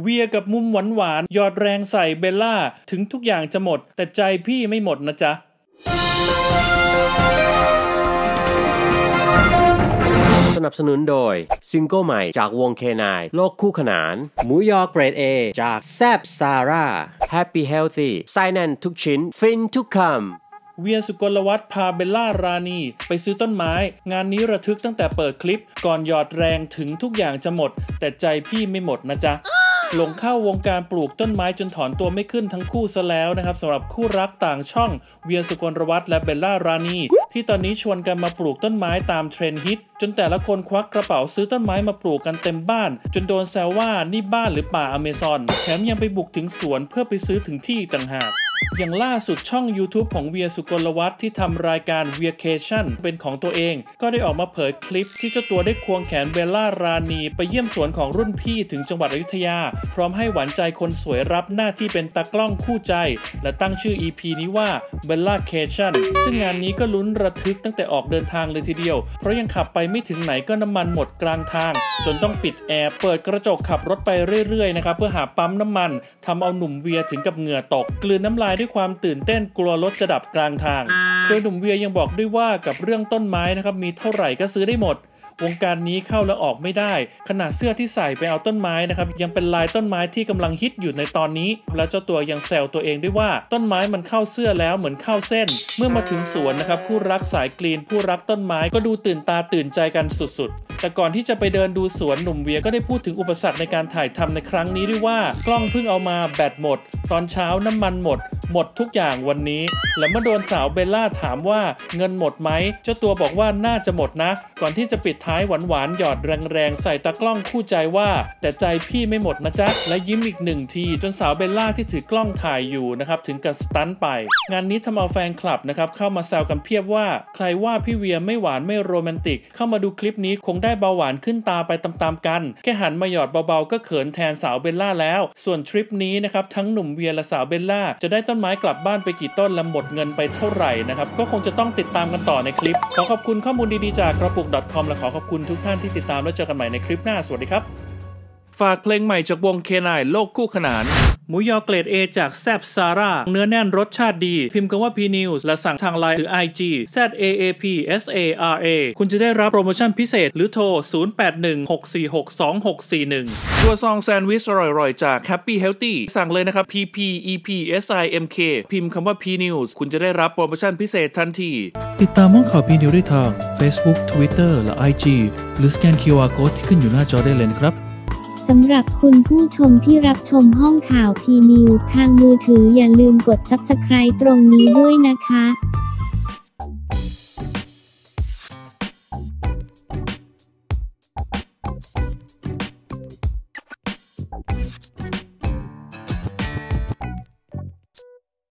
เวียกับมุมหวานๆหยอดแรงใส่เบลล่าถึงทุกอย่างจะหมดแต่ใจพี่ไม่หมดนะจ๊ะสนับสนุนโดยซิงเกิลใหม่จากวงเคนายโลกคู่ขนานหมูยอเกรด A จากแซบซาร่า Happy Healthy ไส้แน่นทุกชิ้นฟินทุกคำเวียสุกลวัฒน์พาเบลล่าราณีไปซื้อต้นไม้งานนี้ระทึกตั้งแต่เปิดคลิปก่อนหยอดแรงถึงทุกอย่างจะหมดแต่ใจพี่ไม่หมดนะจ๊ะหลงเข้าวงการปลูกต้นไม้จนถอนตัวไม่ขึ้นทั้งคู่ซะแล้วนะครับสำหรับคู่รักต่างช่องเวียสุกลวัฒน์และเบลล่าราณีที่ตอนนี้ชวนกันมาปลูกต้นไม้ตามเทรนด์ฮิตจนแต่ละคนควักกระเป๋าซื้อต้นไม้มาปลูกกันเต็มบ้านจนโดนแซวว่านี่บ้านหรือป่าอเมซอนแถมยังไปบุกถึงสวนเพื่อไปซื้อถึงที่ต่างหากอย่างล่าสุดช่อง YouTube ของเวียสุกลวัฒน์ที่ทำรายการ Vacation เป็นของตัวเองก็ได้ออกมาเผยคลิปที่เจ้าตัวได้ควงแขนเบลล่าราณีไปเยี่ยมสวนของรุ่นพี่ถึงจังหวัดอยุธยาพร้อมให้หวานใจคนสวยรับหน้าที่เป็นตากล้องคู่ใจและตั้งชื่อ EP นี้ว่า Bella-cation ซึ่งงานนี้ก็ลุ้นระทึกตั้งแต่ออกเดินทางเลยทีเดียวเพราะยังขับไปไม่ถึงไหนก็น้ำมันหมดกลางทางจนต้องปิดแอร์เปิดกระจกขับรถไปเรื่อยๆนะครับเพื่อหาปั๊มน้ำมันทำเอาหนุ่มเวียถึงกับเหงื่อตกกลืนน้ำลายด้วยความตื่นเต้นกลัวรถจะดับกลางทางโดยหนุ่มเวียยังบอกด้วยว่ากับเรื่องต้นไม้นะครับมีเท่าไหร่ก็ซื้อได้หมดวงการนี้เข้าและออกไม่ได้ขนาดเสื้อที่ใส่ไปเอาต้นไม้นะครับยังเป็นลายต้นไม้ที่กำลังฮิตอยู่ในตอนนี้และเจ้าตัวยังแซวตัวเองด้วยว่าต้นไม้มันเข้าเสื้อแล้วเหมือนเข้าเส้นเมื่อมาถึงสวนนะครับผู้รักสายกรีนผู้รักต้นไม้ก็ดูตื่นตาตื่นใจกันสุดๆแต่ก่อนที่จะไปเดินดูสวนหนุ่มเวียก็ได้พูดถึงอุปสรรคในการถ่ายทำในครั้งนี้ด้วยว่ากล้องเพิ่งเอามาแบตหมดตอนเช้าน้ำมันหมดทุกอย่างวันนี้และเมื่อโดนสาวเบลล่าถามว่าเงินหมดไหมเจ้าตัวบอกว่าน่าจะหมดนะก่อนที่จะปิดท้ายหวานๆหยอดแรงๆใส่ตากล้องคู่ใจว่าแต่ใจพี่ไม่หมดนะจ๊ะและยิ้มอีกหนึ่งทีจนสาวเบลล่าที่ถือกล้องถ่ายอยู่นะครับถึงกับสตันไปงานนี้ทำเอาแฟนคลับนะครับเข้ามาแซวกันเพียบว่าใครว่าพี่เวียไม่หวานไม่โรแมนติกเข้ามาดูคลิปนี้คงได้เบาหวานขึ้นตาไปตามๆกันแค่หันมาหยอดเบาๆก็เขินแทนสาวเบลล่าแล้วส่วนทริปนี้นะครับทั้งหนุ่มเวียและสาวเบลล่าจะได้ต้นไม้กลับบ้านไปกี่ต้นและหมดเงินไปเท่าไหร่นะครับก็คงจะต้องติดตามกันต่อในคลิปขอขอบคุณข้อมูลดีๆจากกระปุก .com และขอขอบคุณทุกท่านที่ติดตามแล้วเจอกันใหม่ในคลิปหน้าสวัสดีครับฝากเพลงใหม่จากวงเคนายโลกคู่ขนานหมูยอเกรด A จากแซบซาร่าเนื้อแน่นรสชาติดีพิมพ์คำว่า PNEWS และสั่งทางไลน์หรือ IG ZAAPSARA คุณจะได้รับโปรโมชั่นพิเศษหรือโทร 0816462641 ตัวซองแซนด์วิชอร่อยๆจาก Happy Healthy สั่งเลยนะครับ PPEPSIMK พิมพ์คำว่า PNEWS คุณจะได้รับโปรโมชั่นพิเศษทันทีติดตามห้องข่าว PNEWS ได้ทาง Facebook Twitter และ IG หรือสแกน QR Code ที่ขึ้นอยู่หน้าจอได้เลยครับสำหรับคุณผู้ชมที่รับชมห้องข่าว PNews ทางมือถืออย่าลืมกด Subscribe ตรงนี้ด้วยนะคะ